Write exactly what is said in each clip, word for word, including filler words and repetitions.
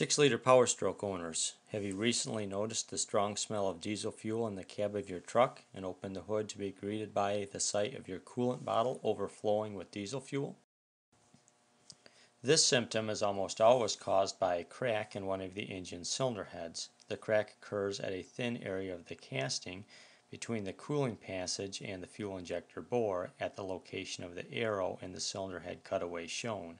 six liter Powerstroke owners, have you recently noticed the strong smell of diesel fuel in the cab of your truck and opened the hood to be greeted by the sight of your coolant bottle overflowing with diesel fuel? This symptom is almost always caused by a crack in one of the engine cylinder heads. The crack occurs at a thin area of the casting between the cooling passage and the fuel injector bore at the location of the arrow in the cylinder head cutaway shown.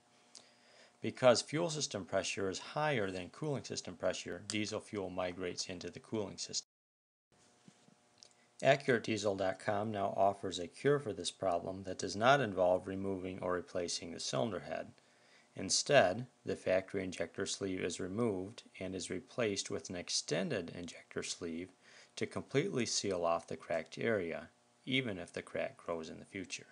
Because fuel system pressure is higher than cooling system pressure, diesel fuel migrates into the cooling system. Accurate Diesel dot com now offers a cure for this problem that does not involve removing or replacing the cylinder head. Instead, the factory injector sleeve is removed and is replaced with an extended injector sleeve to completely seal off the cracked area, even if the crack grows in the future.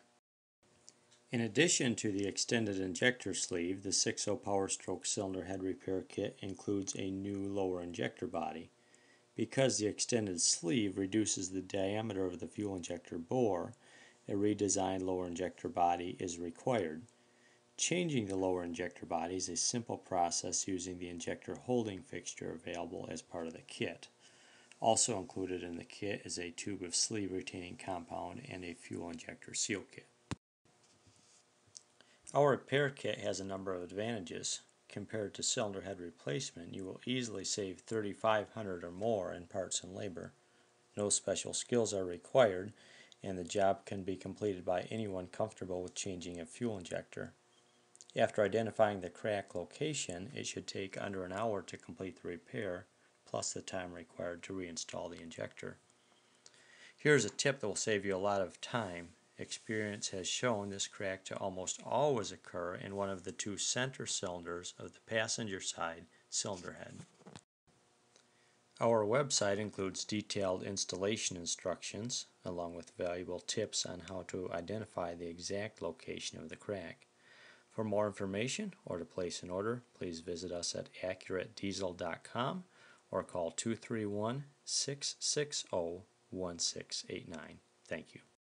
In addition to the extended injector sleeve, the six oh Powerstroke cylinder head repair kit includes a new lower injector body. Because the extended sleeve reduces the diameter of the fuel injector bore, a redesigned lower injector body is required. Changing the lower injector body is a simple process using the injector holding fixture available as part of the kit. Also included in the kit is a tube of sleeve retaining compound and a fuel injector seal kit. Our repair kit has a number of advantages. Compared to cylinder head replacement, you will easily save three thousand five hundred dollars or more in parts and labor. No special skills are required, and the job can be completed by anyone comfortable with changing a fuel injector. After identifying the crack location, it should take under an hour to complete the repair, plus the time required to reinstall the injector. Here's a tip that will save you a lot of time. Experience has shown this crack to almost always occur in one of the two center cylinders of the passenger side cylinder head. Our website includes detailed installation instructions, along with valuable tips on how to identify the exact location of the crack. For more information or to place an order, please visit us at Accurate Diesel dot com or call two three one, six six zero, one six eight nine. Thank you.